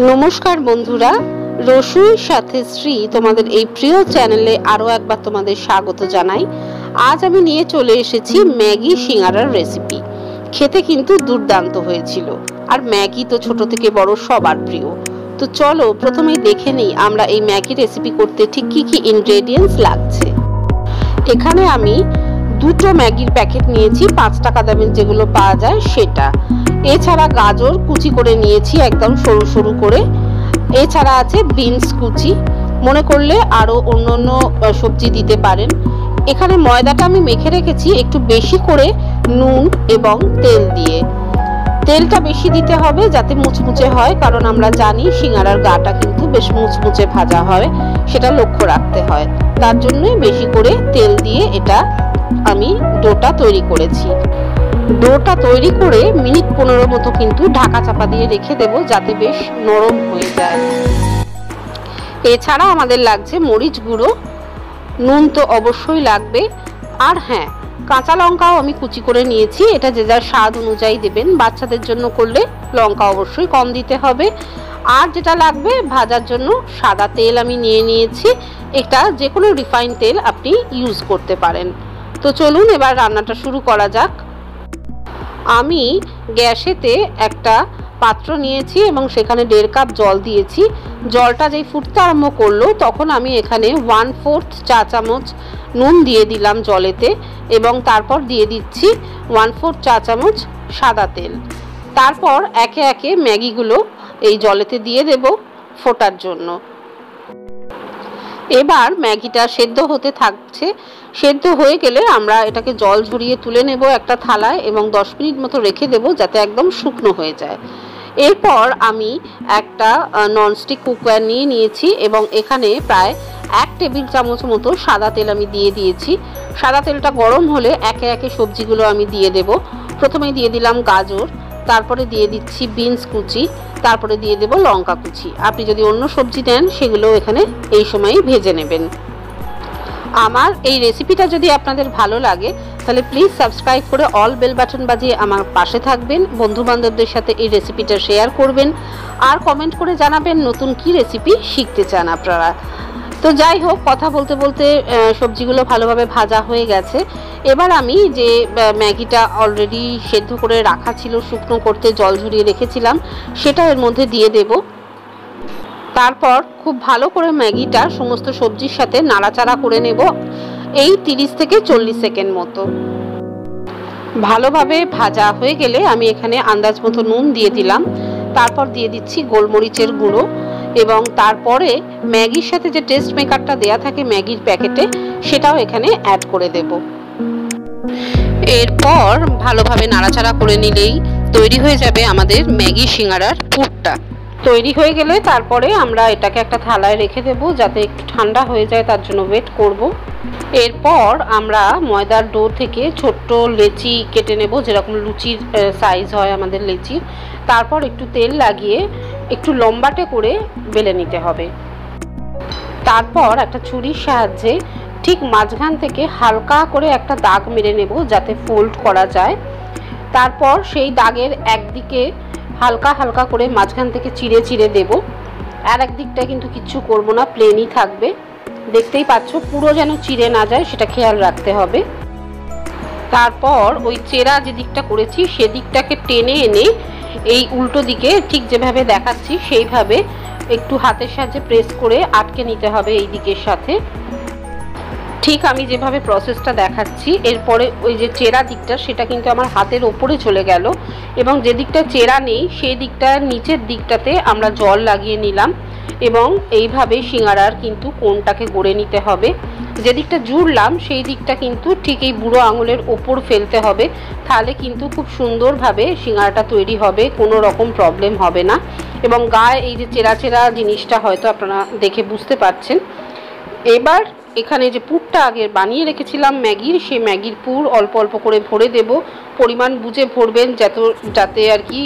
नमस्कार बंधुरा रसुई साथे श्री तोमादेर एई प्रिय चैनेले आरो एकबार तोमादेर स्वागत जानाई। आज आमी निये चले एसेछि मैगी सिंगारार रेसिपि। खेते किन्तु दुर्दान्त हयेछिलो आर मैगी तो छोटो थेके बड़ो सबार प्रिय। तो चलो प्रथमेई देखे नेई आमरा एई मैगी रेसिपि करते ठीक कि कि इनग्रेडियेंट्स लागछे। एखाने आमी दुटो मैगिर पैकेट नियेछि 5 टाका दामेर जेगुलो पाওয়া যায় सेटा। एछाड़ा गाजर कुचि करे नियेछि एकदम सरु सरु करे। एछाड़ा आछे बीन्स कुचि, मने करले आरो अन्यान्य सब्जी दिते पारेन। एखाने मयदाटा आमी मेखे रेखेछि एकटु बेशी करे नून एबं तेल दिये। तेलटा बेशी दिते होबे जाते मुचमुचे हय, कारण आमरा जानि सिंगारार गाटा किन्तु बेश मुचमुचे भाजा हय, सेटा लक्ष्य राखते हय। तार जोन्नोई बेशी करे तेल दिये एटा आमी डोटा तैरि करेछि। डोटा तैरी करे मिनिट 15 मतो किन्तु ढाका चापा दिये रेखे देव जाते बेश नरम हये जाय। एछाड़ा आमादेर लागछे मरिच गुड़ो, नून तो अवश्यई लागबे। आर हाँ, काँचा लंकाओ आमी कुचि करे नियेछि, एटा जे जार स्वाद अनुयायी देबेन। बाच्चादेर जोन्नो करले लंका अवश्यई कम दिते हबे। आर जेटा लागबे भाजार जोन्नो सादा तेल आमी निये नियेछि, एकटा जे कोनो रिफाइंड तेल आपनि इउज करते पारेन। तो चलुन एबार रान्नाटा शुरू करा जाक। आमी गैसेते एकटा पात्र नियेछि एबं सेखाने 1.5 कप जल दियेछि। जलटा जेई फुटते आरम्भ करलो तखन आमी एखाने 1/4 चा चामच नून दिये दिलाम जलेते एबं तारपर दिये दिच्छि 1/4 चा चामच सादा तेल। तारपर एके एके मैगिगुलो एई जलेते दिये देब फोटार जोन्नो। एबार मैगिटा सेদ্ধ होते थाकছে। সেদ্ধ হয়ে গেলে আমরা এটাকে জল ঝরিয়ে তুলে নেব একটা থালায় এবং 10 মিনিট মতো রেখে দেব যাতে একদম শুকনো হয়ে যায়। এরপর আমি একটা ননস্টিক কুকার নিয়ে নিয়েছি এবং এখানে প্রায় 1 টেবিল চামচ মতো সাদা তেল আমি দিয়ে দিয়েছি। সাদা তেলটা গরম হলে একে একে সবজিগুলো আমি দিয়ে দেব। প্রথমে দিয়ে দিলাম গাজর, তারপরে দিয়ে দিচ্ছি বিনস কুচি, তারপরে দিয়ে দেব লঙ্কা কুচি। আপনি যদি অন্য সবজি দেন সেগুলো এখানে এই সময়ই ভেজে নেবেন। আমার এই রেসিপিটা যদি আপনাদের ভালো লাগে তাহলে প্লিজ সাবস্ক্রাইব করে অল বেল বাটন বাজিয়ে আমার পাশে থাকবেন। বন্ধু বান্ধবদের সাথে এই রেসিপিটা শেয়ার করবেন আর কমেন্ট করে জানাবেন নতুন কি রেসিপি শিখতে চান আপনারা। তো যাই হোক, কথা বলতে বলতে সবজিগুলো ভালোভাবে ভাজা হয়ে গেছে। এবার আমি যে ম্যাগিটা অলরেডি সেদ্ধ করে রাখা ছিল শুকনো করতে জল ঝরিয়ে রেখেছিলাম সেটা এর মধ্যে দিয়ে দেব। তারপর খুব ভালো করে ম্যাগিটা সমস্ত সবজির সাথে নাড়াচাড়া করে নেব এই 30 থেকে 40 সেকেন্ড মতো। ভালোভাবে ভাজা হয়ে গেলে আমি এখানে আন্দাজ মতো নুন দিয়ে দিলাম। তারপর দিয়ে দিচ্ছি গোলমরিচের গুঁড়ো এবং তারপরে ম্যাগির সাথে যে টেস্ট মেকারটা দেয়া থাকে ম্যাগির প্যাকেটে সেটাও এখানে অ্যাড করে দেব। এরপর ভালোভাবে নাড়াচাড়া করে নিলেই তৈরি হয়ে যাবে আমাদের ম্যাগি সিঙ্গারার পুরটা। তৈরি হয়ে গেলে তারপরে আমরা এটাকে একটা থালায় রেখে দেব যাতে একটু ঠান্ডা হয়ে যায়, তার জন্য ওয়েট করব। এরপর আমরা ময়দার ডো থেকে ছোট্ট লেচি কেটে নেব, যেরকম লুচির সাইজ হয় আমাদের লেচি। তারপর একটু তেল লাগিয়ে একটু লম্বাটে করে বেলে নিতে হবে। তারপর একটা ছুরির সাহায্যে ঠিক মাঝখান থেকে হালকা করে একটা দাগ মেরে নেব যাতে ফোল্ড করা যায়। তারপর সেই দাগের একদিকে হালকা হালকা করে মাঝখান থেকে চিড়ে চিড়ে দেব, আর একদিকটা কিন্তু কিচ্ছু করব না, প্লেনই থাকবে। দেখতেই পাচ্ছ পুরো যেন চিড়ে না যায় সেটা খেয়াল রাখতে হবে। তারপর ওই চেরা যে দিকটা করেছি সেদিকটাকে টেনে এনে এই উল্টো দিকে ঠিক যেভাবে দেখাচ্ছি সেইভাবে একটু হাতের সাহায্যে প্রেস করে আটকে নিতে হবে এই দিকের সাথে, ঠিক আমি যেভাবে প্রসেসটা দেখাচ্ছি। এরপরে ওই যে চেরা দিকটা সেটা কিন্তু আমার হাতের ওপরে চলে গেল এবং যে দিকটা চেরা নেই সেই দিকটার নিচের দিকটাতে আমরা জল লাগিয়ে নিলাম এবং এইভাবে সিঙ্গারার কিন্তু কোনটাকে গড়ে নিতে হবে। যে দিকটা জুড়লাম সেই দিকটা কিন্তু ঠিক এই বুড়ো আঙুলের ওপর ফেলতে হবে, তাহলে কিন্তু খুব সুন্দরভাবে সিঙ্গারাটা তৈরি হবে, কোনো রকম প্রবলেম হবে না। এবং গায়ে এই যে চেরা চেরা জিনিসটা হয়তো আপনারা দেখে বুঝতে পারছেন। এবার এখানে যে পুরটা আগে বানিয়ে রেখেছিলাম ম্যাগির, সেই ম্যাগির পুর অল্প অল্প করে ভরে দেব। পরিমাণ বুঝে ভরবেন যাতে আর কি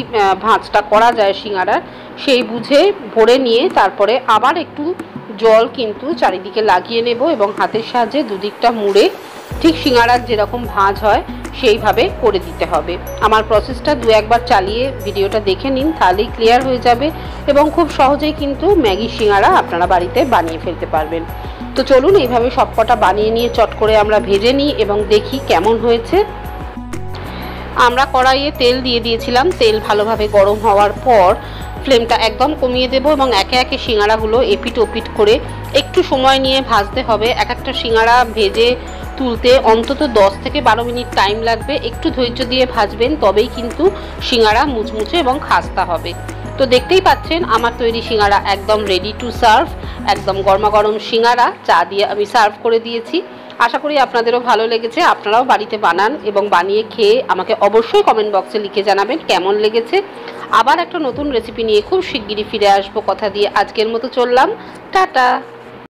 ভাঁজটা করা যায় সিঙ্গারার, সেই বুঝে ভরে নিয়ে তারপরে আবার একটু জল কিন্তু চারিদিকে লাগিয়ে নেব এবং হাতের সাহায্যে দুদিকটা মুড়ে ঠিক সিঙ্গারার যেরকম ভাঁজ হয় সেই ভাবে করে দিতে হবে। আমার প্রসেসটা দু একবার চালিয়ে ভিডিওটা দেখে নিন, তাহলেই ক্লিয়ার হয়ে যাবে এবং খুব সহজেই কিন্তু ম্যাগি সিঙ্গারা আপনারা বাড়িতে বানিয়ে ফেলতে পারবেন। তো চলুন এইভাবে সবকটা বানিয়ে নিয়ে চট করে আমরা ভেজে নিই এবং দেখি কেমন হয়েছে। আমরা কড়াইয়ে তেল দিয়ে দিয়েছিলাম, তেল ভালোভাবে গরম হওয়ার পর ফ্লেমটা একদম কমিয়ে দেব এবং একে একে সিঙ্গারাগুলো এপিট ওপিট করে একটু সময় নিয়ে ভাজতে হবে। এক একটা সিঙ্গারা ভেজে তুলতে অন্তত 10 থেকে 12 মিনিট টাইম লাগবে। একটু ধৈর্য দিয়ে ভাজবেন, তবেই কিন্তু সিঙ্গারা মুচমুচে এবং খাস্তা হবে। তো দেখতেই পাচ্ছেন আমার তৈরি সিঙ্গারা একদম রেডি টু সার্ভ, একদম গরমাগরম সিঙ্গারা চা দিয়ে আমি সার্ভ করে দিয়েছি। আশা করি আপনাদেরও ভালো লেগেছে, আপনারাও বাড়িতে বানান এবং বানিয়ে খেয়ে আমাকে অবশ্যই কমেন্ট বক্সে লিখে জানাবেন কেমন লেগেছে। আবার একটা নতুন রেসিপি নিয়ে খুব শিগগিরই ফিরে আসবো কথা দিয়ে আজকের মতো চললাম, টাটা।